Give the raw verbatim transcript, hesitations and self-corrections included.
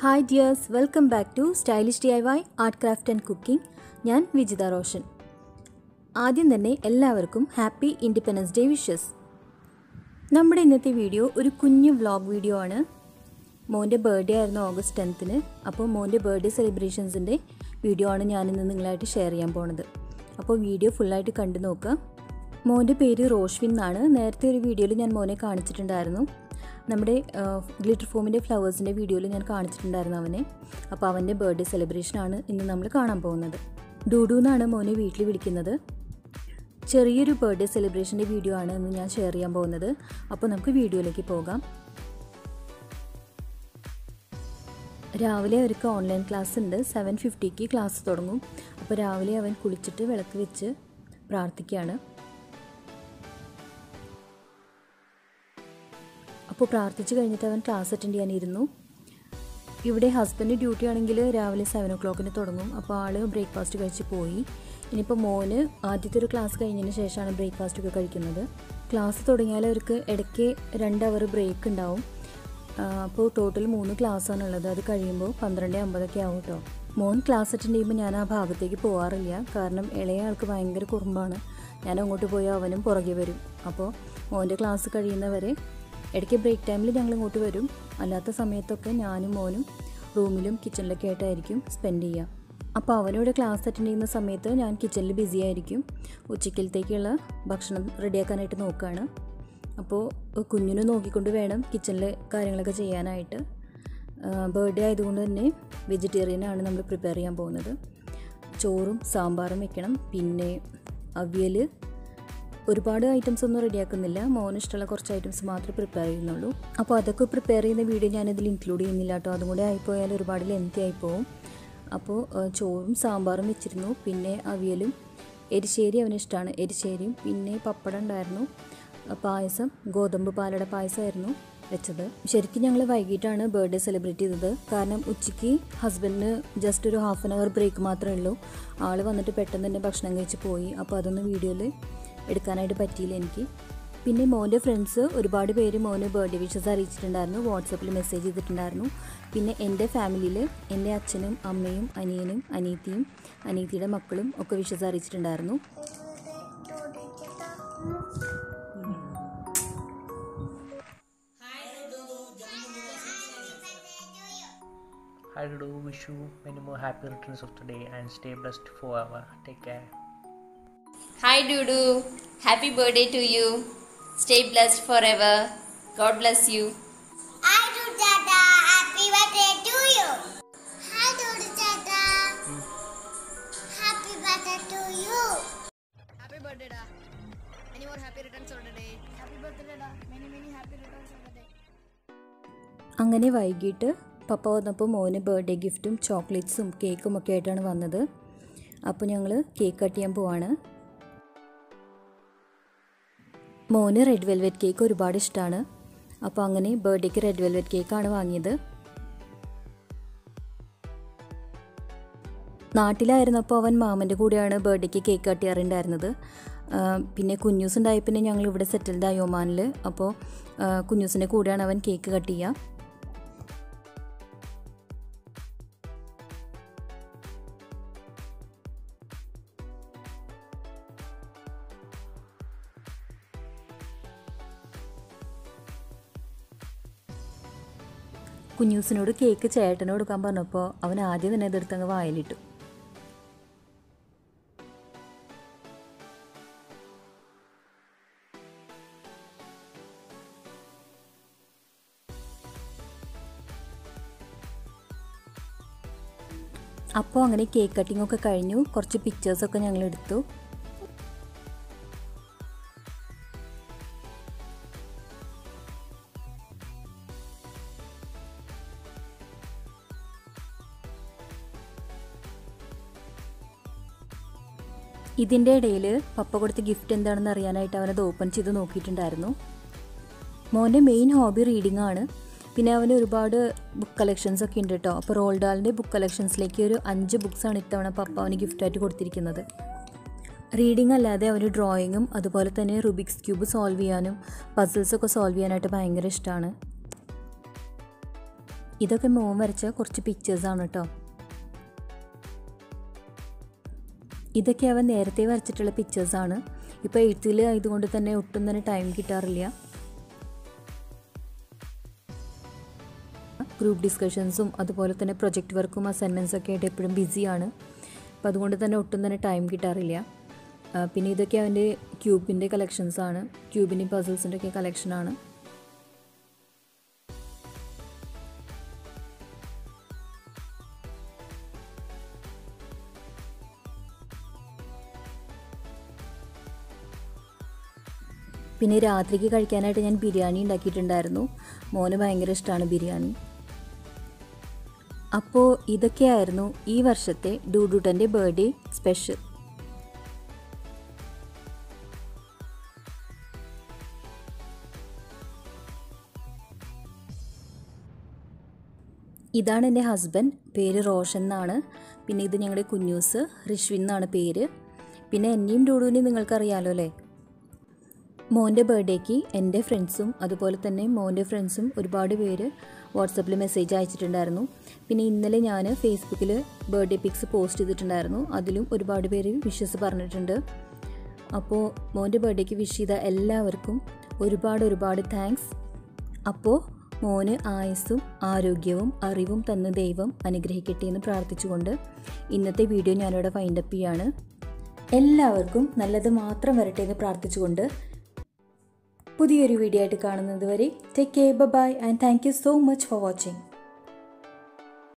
Hi dears, welcome back to Stylish D I Y Art Craft and Cooking. ഞാൻ വിജിത റോഷൻ. ആദ്യം തന്നെ എല്ലാവർക്കും happy independence day wishes. നമ്മുടെ ഇന്നത്തെ വീഡിയോ ഒരു കുഞ്ഞു വ്ളോഗ് വീഡിയോ ആണ്. മോൻ്റെ ബർത്ത്ഡേ ആയിരുന്നു ഓഗസ്റ്റ് പത്തിന്. അപ്പോൾ മോൻ്റെ ബർത്ത്ഡേ സെലിബ്രേഷൻസിൻ്റെ വീഡിയോ ആണ് ഞാനിന്ന് നിങ്ങളായിട്ട് ഷെയർ ചെയ്യാൻ പോണത്. അപ്പോൾ വീഡിയോ ഫുള്ളായിട്ട് കണ്ടു നോക്കുക. മോൻ്റെ പേര് റോഷ്വിൻ എന്നാണ്. നേരത്തെ ഒരു വീഡിയോയിൽ ഞാൻ മോനെ കാണിച്ചിട്ടുണ്ടായിരുന്നു. നമ്മുടെ ഗ്ലിറ്റർ ഫോമിൻ്റെ ഫ്ലവേഴ്സിൻ്റെ വീഡിയോയിൽ ഞാൻ കാണിച്ചിട്ടുണ്ടായിരുന്നു അവനെ. അപ്പോൾ അവൻ്റെ ബർത്ത്ഡേ സെലിബ്രേഷനാണ് ഇന്ന് നമ്മൾ കാണാൻ പോകുന്നത്. ഡൂഡു എന്നാണ് മോനെ വീട്ടിൽ വിളിക്കുന്നത്. ചെറിയൊരു ബർത്ത്ഡേ സെലിബ്രേഷൻ്റെ വീഡിയോ ആണ് ഇന്ന് ഞാൻ ഷെയർ ചെയ്യാൻ പോകുന്നത്. അപ്പോൾ നമുക്ക് വീഡിയോയിലേക്ക് പോകാം. രാവിലെ അവർക്ക് ഓൺലൈൻ ക്ലാസ് ഉണ്ട്. സെവൻ ഫിഫ്റ്റിക്ക് ക്ലാസ് തുടങ്ങും. അപ്പോൾ രാവിലെ അവൻ കുളിച്ചിട്ട് വിളക്ക് വെച്ച് പ്രാർത്ഥിക്കുകയാണ്. അപ്പോൾ പ്രാർത്ഥിച്ച് കഴിഞ്ഞിട്ട് അവൻ ക്ലാസ് അറ്റൻഡ് ചെയ്യാനിരുന്നു. ഇവിടെ ഹസ്ബൻഡ് ഡ്യൂട്ടി ആണെങ്കിൽ രാവിലെ സെവൻ ഒ ക്ലോക്കിന് തുടങ്ങും. അപ്പോൾ ആൾ ബ്രേക്ക്ഫാസ്റ്റ് കഴിച്ച് പോയി. ഇനിയിപ്പോൾ മോന് ആദ്യത്തെ ഒരു ക്ലാസ് കഴിഞ്ഞതിന് ശേഷമാണ് ബ്രേക്ക്ഫാസ്റ്റൊക്കെ കഴിക്കുന്നത്. ക്ലാസ് തുടങ്ങിയാൽ അവർക്ക് ഇടയ്ക്ക് രണ്ട് അവർ ബ്രേക്ക് ഉണ്ടാവും. അപ്പോൾ ടോട്ടൽ മൂന്ന് ക്ലാസ്സാണുള്ളത്. അത് കഴിയുമ്പോൾ പന്ത്രണ്ട് അമ്പതൊക്കെ ആവും കേട്ടോ. മോൻ ക്ലാസ് അറ്റൻഡ് ചെയ്യുമ്പോൾ ഞാൻ ആ ഭാഗത്തേക്ക് പോകാറില്ല. കാരണം ഇളയ ആൾക്ക് ഭയങ്കര കുറുമ്പാണ്. ഞാൻ അങ്ങോട്ട് പോയി അവനും പുറകെ വരും. അപ്പോൾ മോൻ്റെ ക്ലാസ് കഴിയുന്നവരെ ഇടയ്ക്ക് ബ്രേക്ക് ടൈമിൽ ഞങ്ങൾ ഇങ്ങോട്ട് വരും. അല്ലാത്ത സമയത്തൊക്കെ ഞാനും മോനും റൂമിലും കിച്ചണിലൊക്കെ ആയിട്ടായിരിക്കും സ്പെൻഡ് ചെയ്യുക. അപ്പോൾ അവനോട് ക്ലാസ് അറ്റൻഡ് ചെയ്യുന്ന സമയത്ത് ഞാൻ കിച്ചണിൽ ബിസി ആയിരിക്കും. ഉച്ചക്കലത്തേക്കുള്ള ഭക്ഷണം റെഡിയാക്കാനായിട്ട് നോക്കുകയാണ്. അപ്പോൾ കുഞ്ഞിനെ നോക്കിക്കൊണ്ട് വേണം കിച്ചണിലെ കാര്യങ്ങളൊക്കെ ചെയ്യാനായിട്ട്. ബർത്ത്ഡേ ആയതുകൊണ്ട് തന്നെ വെജിറ്റേറിയനാണ് നമ്മൾ പ്രിപ്പയർ ചെയ്യാൻ പോകുന്നത്. ചോറും സാമ്പാറും വെക്കണം. പിന്നെ അവിയൽ, ഒരുപാട് ഐറ്റംസ് ഒന്നും റെഡിയാക്കുന്നില്ല. മോന് ഇഷ്ടമുള്ള കുറച്ച് ഐറ്റംസ് മാത്രമേ പ്രിപ്പയർ ചെയ്യുന്നുള്ളൂ. അപ്പോൾ അതൊക്കെ പ്രിപ്പയർ ചെയ്യുന്ന വീഡിയോ ഞാനിതിൽ ഇൻക്ലൂഡ് ചെയ്യുന്നില്ല കേട്ടോ. അതും കൂടെ ആയിപ്പോയാൽ ഒരുപാട് ലെങ്തി ആയിപ്പോവും. അപ്പോൾ ചോറും സാമ്പാറും വെച്ചിരുന്നു. പിന്നെ അവിയലും എരിശ്ശേരി അവന് ഇഷ്ടമാണ്, എരിശ്ശേരിയും പിന്നെ പപ്പടം ഉണ്ടായിരുന്നു. പായസം, ഗോതമ്പ് പാലട പായസമായിരുന്നു വെച്ചത്. ശരിക്കും ഞങ്ങൾ വൈകിട്ടാണ് ബർത്ത്ഡേ സെലിബ്രേറ്റ് ചെയ്തത്. കാരണം ഉച്ചയ്ക്ക് ഹസ്ബൻഡിന് ജസ്റ്റ് ഒരു ഹാഫ് ആൻ അവർ ബ്രേക്ക് മാത്രമേ ഉള്ളൂ. ആൾ വന്നിട്ട് പെട്ടെന്ന് തന്നെ ഭക്ഷണം കഴിച്ച് പോയി. അപ്പോൾ അതൊന്ന് വീഡിയോയിൽ എടുക്കാനായിട്ട് പറ്റിയില്ല എനിക്ക്. പിന്നെ മോൻ്റെ ഫ്രണ്ട്സ് ഒരുപാട് പേര് മോന് ബർത്ത്ഡേ വിഷസ് അറിയിച്ചിട്ടുണ്ടായിരുന്നു, വാട്സപ്പിൽ മെസ്സേജ് ചെയ്തിട്ടുണ്ടായിരുന്നു. പിന്നെ എൻ്റെ ഫാമിലിയിൽ എൻ്റെ അച്ഛനും അമ്മയും അനിയനും അനിയത്തിയും അനിയത്തിയുടെ മക്കളും ഒക്കെ വിഷസ് അറിയിച്ചിട്ടുണ്ടായിരുന്നു. Hi Dudu, wish you many more happy returns of the day and stay blessed forever. Take care. Hi Dudu, happy birthday to you. Stay blessed forever. God bless you. Hi Dudu Dada, happy birthday to you. Hi Dudu Dada, hmm. happy birthday to you. Happy birthday Dada. Many more happy returns of the day. Happy birthday Dada. Many many happy returns of the day. അങ്ങനെ വൈകിട്ട് പപ്പ വന്നപ്പോൾ മോന് birthday ഗിഫ്റ്റും ചോക്ലേറ്റ്സും കേക്കും ഒക്കെ ആയിട്ടാണ് വന്നത്. അപ്പോൾ ഞങ്ങൾ കേക്ക് കട്ട് ചെയ്യാൻ പോവാണ്. മോന് റെഡ് വെൽവെറ്റ് കേക്ക് ഒരുപാട് ഇഷ്ടമാണ്. അപ്പോൾ അങ്ങനെ ബർത്ത്ഡേക്ക് റെഡ് വെൽവെറ്റ് കേക്കാണ് വാങ്ങിയത്. നാട്ടിലായിരുന്നപ്പോൾ അവൻ മാമൻ്റെ കൂടെയാണ് ബർത്ത്ഡേക്ക് കേക്ക് കട്ട് ചെയ്യാറുണ്ടായിരുന്നത്. പിന്നെ കുഞ്ഞൂസ് ഉണ്ടായി. പിന്നെ ഞങ്ങൾ ഇവിടെ സെറ്റിൽഡായി ഒമാനിൽ. അപ്പോൾ കുഞ്ഞൂസിൻ്റെ കൂടെയാണ് അവൻ കേക്ക് കട്ട് ചെയ്യുക. കുഞ്ഞൂസിനോട് കേക്ക് ചേട്ടന് കൊടുക്കാൻ പറഞ്ഞപ്പോൾ അവൻ ആദ്യം തന്നെ എതിർത്തങ്ങ് വായിലിട്ടു. അപ്പോൾ അങ്ങനെ കേക്ക് കട്ടിംഗ് ഒക്കെ കഴിഞ്ഞു. കുറച്ച് പിക്ചേഴ്സൊക്കെ ഞങ്ങൾ എടുത്തു. ഇതിൻ്റെ ഇടയിൽ പപ്പ കൊടുത്ത ഗിഫ്റ്റ് എന്താണെന്ന് അറിയാനായിട്ട് അവനത് ഓപ്പൺ ചെയ്ത് നോക്കിയിട്ടുണ്ടായിരുന്നു. മോൻ്റെ മെയിൻ ഹോബി റീഡിംഗ് ആണ്. പിന്നെ അവന് ഒരുപാട് ബുക്ക് കളക്ഷൻസ് ഒക്കെ ഉണ്ട് കേട്ടോ. അപ്പോൾ റോൾ ഡാലിൻ്റെ ബുക്ക് കളക്ഷൻസിലേക്ക് ഒരു അഞ്ച് ബുക്സാണ് ഇത്തവണ പപ്പ അവന് ഗിഫ്റ്റായിട്ട് കൊടുത്തിരിക്കുന്നത്. റീഡിംഗ് അല്ലാതെ അവന് ഡ്രോയിങ്ങും അതുപോലെ തന്നെ റുബിക്സ് ക്യൂബ് സോൾവ് ചെയ്യാനും പസിൽസൊക്കെ സോൾവ് ചെയ്യാനായിട്ട് ഭയങ്കര ഇഷ്ടമാണ്. ഇതൊക്കെ മോൻ വരച്ച കുറച്ച് പിക്ചേഴ്സ് ആണ് ട്ടോ. ഇതൊക്കെ അവൻ നേരത്തെ വരച്ചിട്ടുള്ള പിക്ചേഴ്സ് ആണ്. ഇപ്പോൾ എഴുത്തിൽ ആയതുകൊണ്ട് തന്നെ ഒട്ടും തന്നെ ടൈം കിട്ടാറില്ല. ഗ്രൂപ്പ് ഡിസ്കഷൻസും അതുപോലെ തന്നെ പ്രൊജക്റ്റ് വർക്കും അസൈൻമെൻറ്റ്സ് ഒക്കെ ആയിട്ട് എപ്പോഴും ബിസിയാണ്. അപ്പോൾ അതുകൊണ്ട് തന്നെ ഒട്ടും തന്നെ ടൈം കിട്ടാറില്ല. പിന്നെ ഇതൊക്കെ അവൻ്റെ ക്യൂബിൻ്റെ കളക്ഷൻസാണ്, ക്യൂബിൻ്റെയും പസിൽസിൻ്റെ ഒക്കെ കളക്ഷനാണ്. പിന്നെ രാത്രിക്ക് കഴിക്കാനായിട്ട് ഞാൻ ബിരിയാണി ഉണ്ടാക്കിയിട്ടുണ്ടായിരുന്നു. മോന് ഭയങ്കര ഇഷ്ടമാണ് ബിരിയാണി. അപ്പോൾ ഇതൊക്കെയായിരുന്നു ഈ വർഷത്തെ ഡൂഡൂട്ടൻ്റെ ബർത്ത്ഡേ സ്പെഷ്യൽ. ഇതാണ് എൻ്റെ ഹസ്ബൻഡ്, പേര് റോഷൻ എന്നാണ്. പിന്നെ ഇത് ഞങ്ങളുടെ കുഞ്ഞൂസ്, ഋഷ്വിൻ എന്നാണ് പേര്. പിന്നെ എന്നെയും ഡൂഡുവിനെയും നിങ്ങൾക്കറിയാമല്ലോ അല്ലേ. മോൻ്റെ ബർത്ത്ഡേക്ക് എൻ്റെ ഫ്രണ്ട്സും അതുപോലെ തന്നെ മോൻ്റെ ഫ്രണ്ട്സും ഒരുപാട് പേര് വാട്സപ്പിൽ മെസ്സേജ് അയച്ചിട്ടുണ്ടായിരുന്നു. പിന്നെ ഇന്നലെ ഞാൻ ഫേസ്ബുക്കിൽ ബർത്ത്ഡേ പിക്സ് പോസ്റ്റ് ചെയ്തിട്ടുണ്ടായിരുന്നു. അതിലും ഒരുപാട് പേര് വിഷസ് പറഞ്ഞിട്ടുണ്ട്. അപ്പോൾ മോൻ്റെ ബർത്ത്ഡേക്ക് വിഷ് ചെയ്ത എല്ലാവർക്കും ഒരുപാട് ഒരുപാട് താങ്ക്സ്. അപ്പോൾ മോന് ആയുസ്സും ആരോഗ്യവും അറിവും തന്ന ദൈവം അനുഗ്രഹിക്കട്ടെ എന്ന് പ്രാർത്ഥിച്ചുകൊണ്ട് ഇന്നത്തെ വീഡിയോ ഞാനിവിടെ വൈൻഡപ്പ് ചെയ്യാണ്. എല്ലാവർക്കും നല്ലത് മാത്രം വരട്ടെ എന്ന് പ്രാർത്ഥിച്ചുകൊണ്ട് പുതിയൊരു വീഡിയോ ആയിട്ട് കാണുന്നത് വരെ take care, bye, and thank you so much for watching.